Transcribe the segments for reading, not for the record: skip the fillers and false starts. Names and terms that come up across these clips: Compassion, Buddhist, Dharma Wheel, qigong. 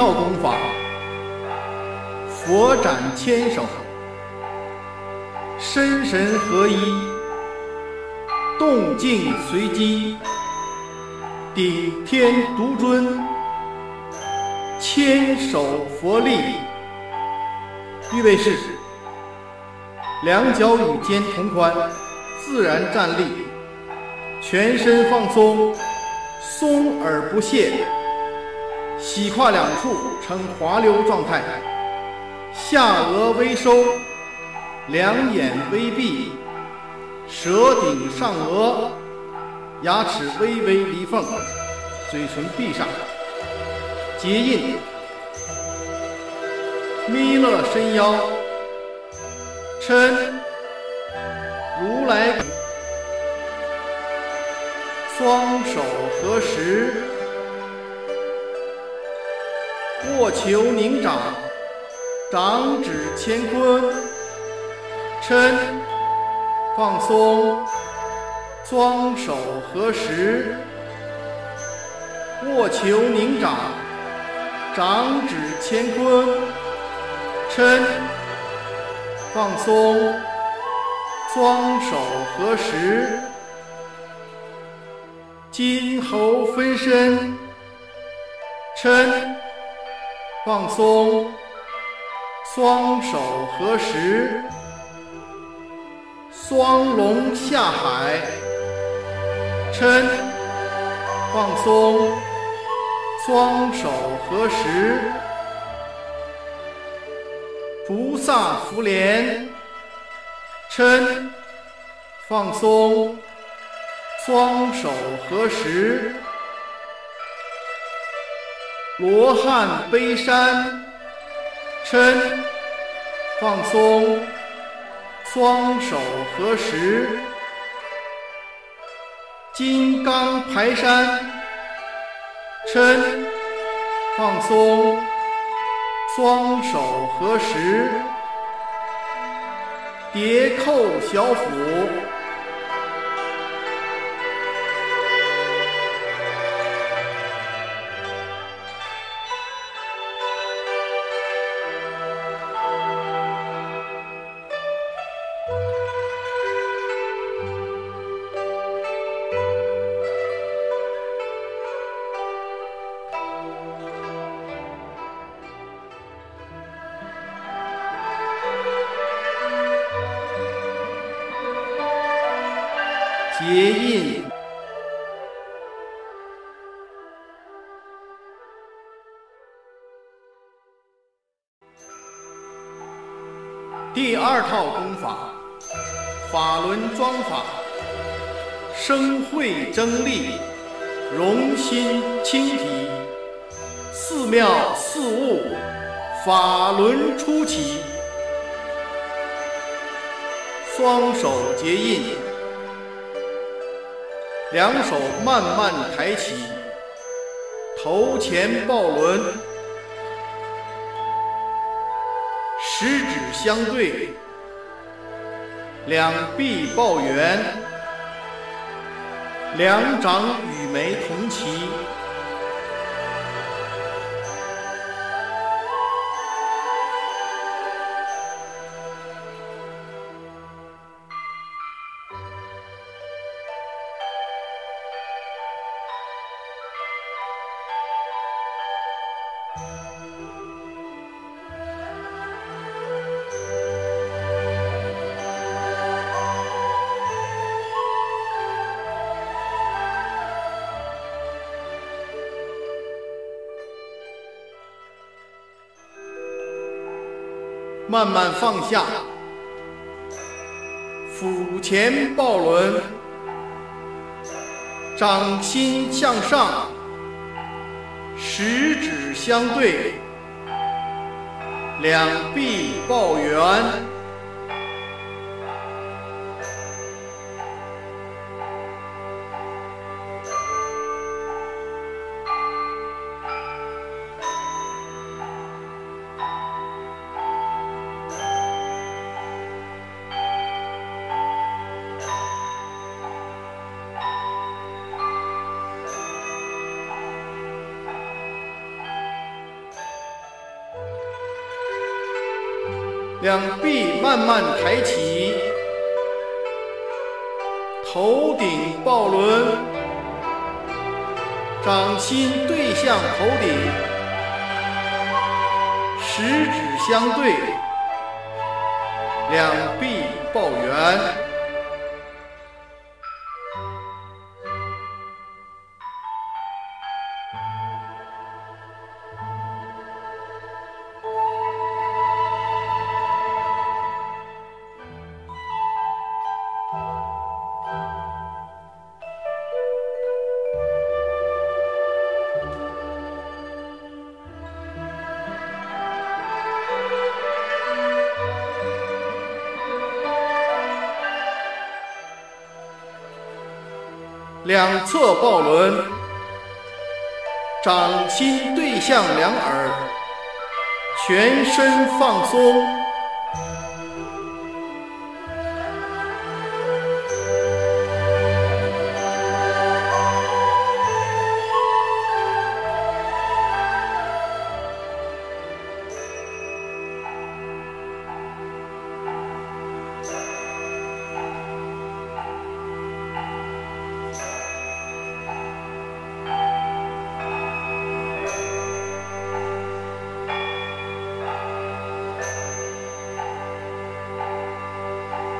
套功法，佛展千手，身神合一，动静随机，顶天独尊，千手佛力。预备式：两脚与肩同宽，自然站立，全身放松，松而不懈。 膝胯两处呈滑溜状态，下颚微收，两眼微闭，舌顶上颚，牙齿微微离缝，嘴唇闭上，结印，弥勒伸腰，抻，如来，双手合十。 握球拧掌，掌指乾坤，抻，放松，双手合十。握球拧掌，掌指乾坤，抻，放松，双手合十。金猴分身，抻。 放松，双手合十，双龙下海，抻，放松，双手合十，菩萨福莲，抻，放松，双手合十。 罗汉背山，抻，放松，双手合十。金刚排山，抻，放松，双手合十。叠扣小腹。 结印，第二套功法，法轮桩法，生慧争力，容心清体，四妙四悟，法轮出奇，双手结印。 两手慢慢抬起，头前抱轮，食指相对，两臂抱圆，两掌与眉同齐，慢慢放下，腹前抱轮，掌心向上，食指相对，两臂抱圆，两臂慢慢抬起，头顶抱轮，掌心对向头顶，食指相对，两臂抱圆。 两侧抱轮，掌心对向两耳，全身放松，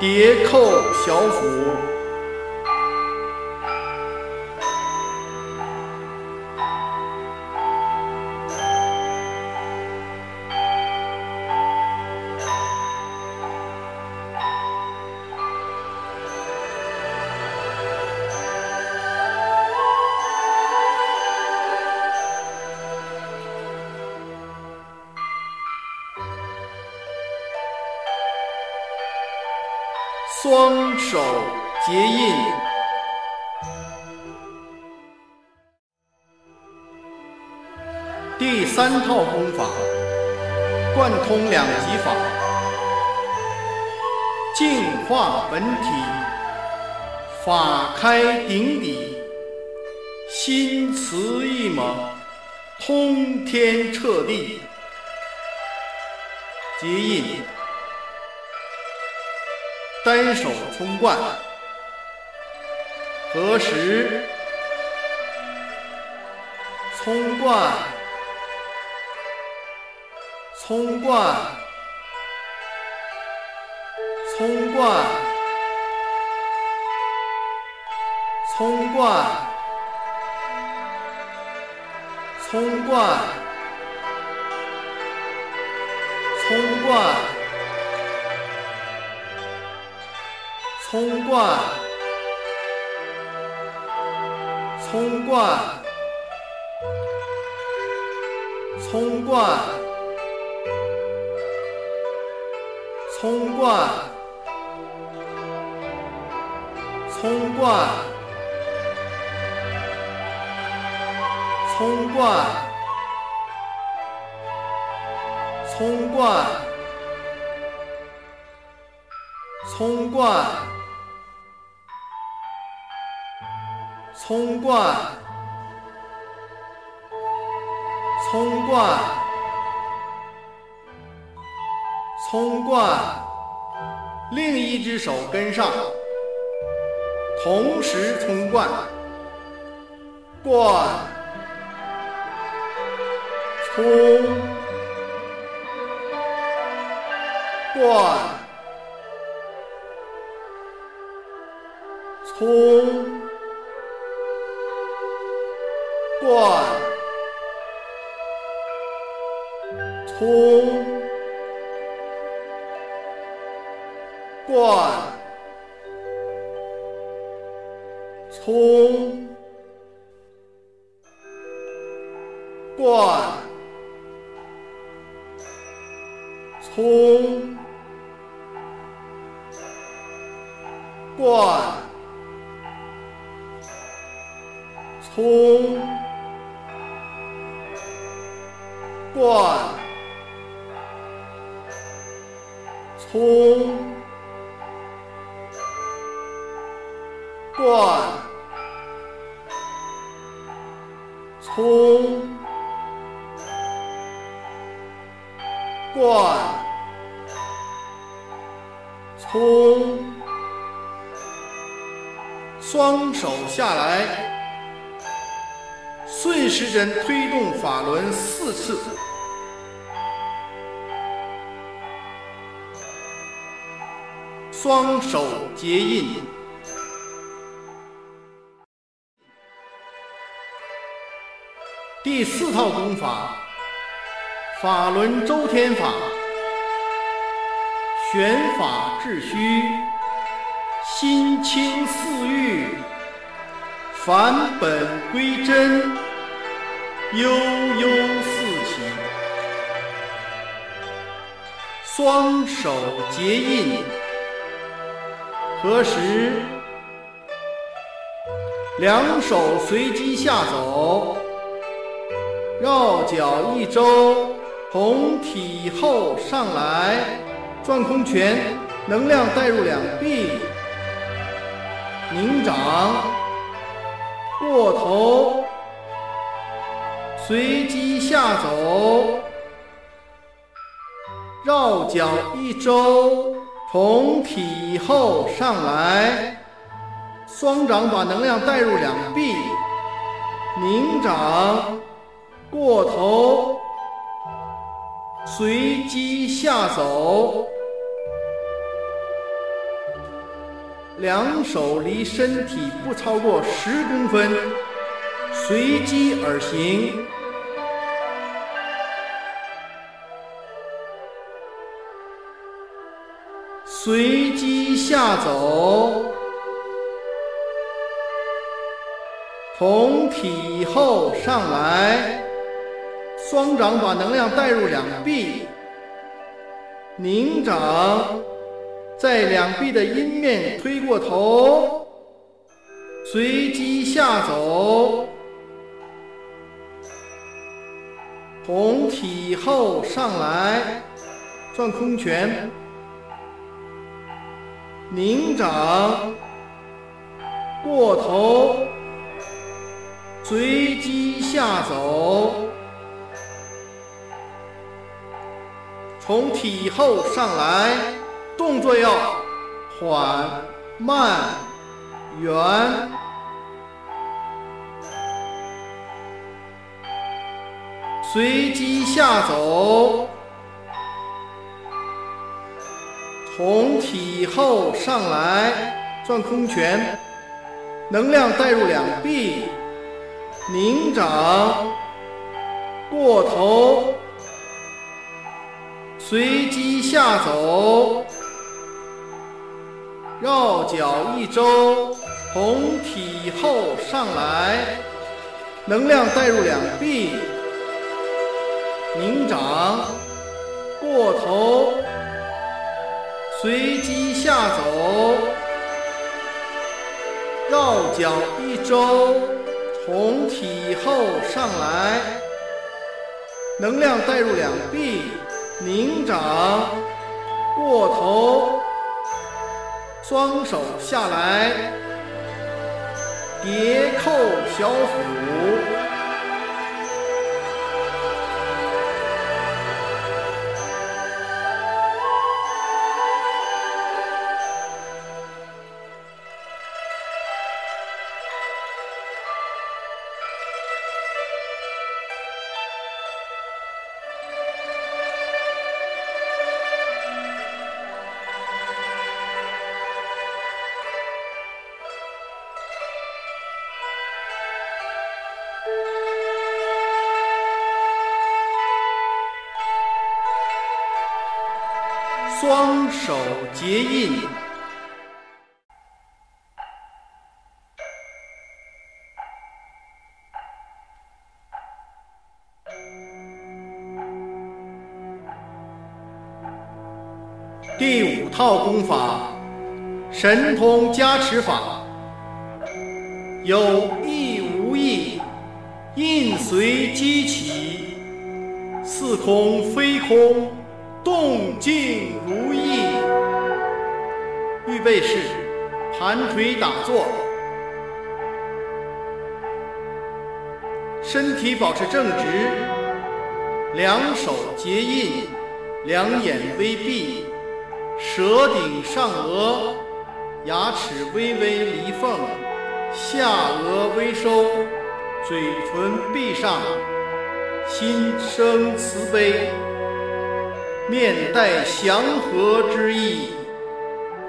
叠扣小腹，双手结印，第三套功法贯通两极法，净化本体，法开顶底，心慈意猛，通天彻地，结印。 单手冲冠，合十，冲冠，冲冠，冲冠，冲冠，冲冠，冲冠。 冲冠，冲冠，冲冠，冲冠，冲冠，冲冠，冲冠，冲冠。 冲冠，冲冠，冲冠，另一只手跟上，同时冲冠，冠，冲，冠，冲。 冠，冲，冠，冲，冠，冲，冠，冲。 冠，冲，冠，冲，冠，空，双手下来，顺时针推动法轮4次，双手结印。 第4套功法：法轮周天法，玄法治虚，心清四欲，返本归真，悠悠四起。双手结印，合十，两手随机下走。 绕脚一周，从体后上来，转空拳，能量带入两臂，拧掌，过头，随机下走，绕脚一周，从体后上来，双掌把能量带入两臂，拧掌。 过头，随机下走，两手离身体不超过10公分，随机而行。随机下走，从体后上来。 双掌把能量带入两臂，拧掌，在两臂的阴面推过头，随机下走，从体后上来，转空拳，拧掌，过头，随机下走。 从体后上来，动作要缓、慢、圆。随机下走，从体后上来，转空拳，能量带入两臂，拧掌，过头。 随机下走，绕脚一周，从体后上来，能量带入两臂，拧掌，过头，随机下走，绕脚一周，从体后上来，能量带入两臂。 拧掌，过头，双手下来，叠扣小腹，双手结印，第5套功法神通加持法，有意无意，印随机起，似空非空。 动静如意。预备式：盘腿打坐，身体保持正直，两手结印，两眼微闭，舌顶上额，牙齿微微离缝，下颚微收，嘴唇闭上，心生慈悲，面带祥和之意，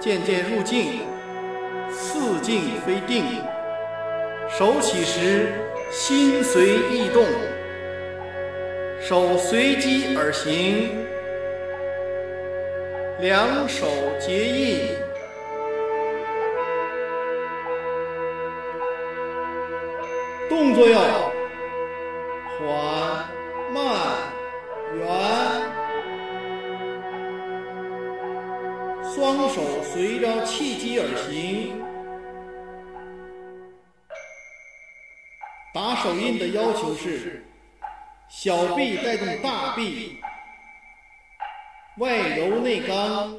渐渐入静，似静非定。手起时，心随意动，手随机而行，两手结印，动作要缓慢圆，双手随着气机而行。打手印的要求是小臂带动大臂，外柔内刚，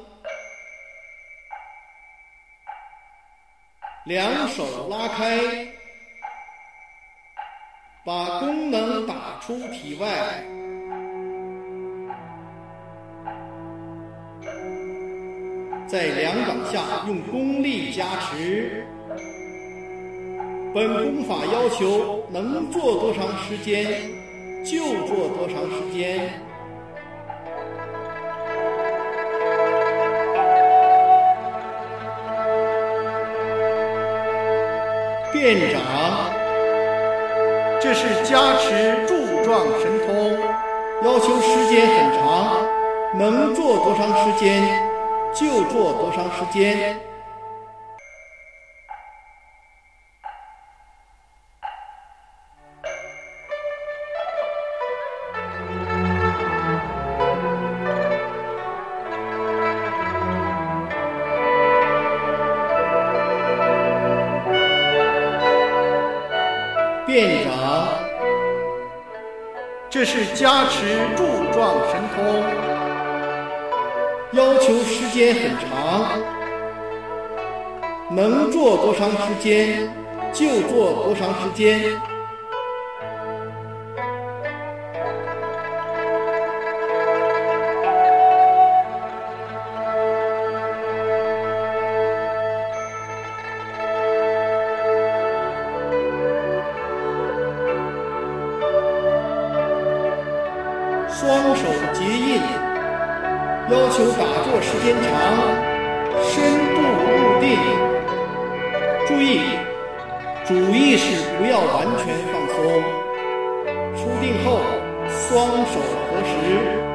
两手拉开，把功能打出体外。在两掌下用功力加持。本功法要求能做多长时间就做多长时间。变掌，这是加持柱状神通，要求时间很长，能做多长时间就做多长时间。变掌，这是加持柱状神通，要求时间很长，能做多长时间就做多长时间。双手结印，要求打坐时间长，深度固定。注意，主意识不要完全放松。初定后，双手合十。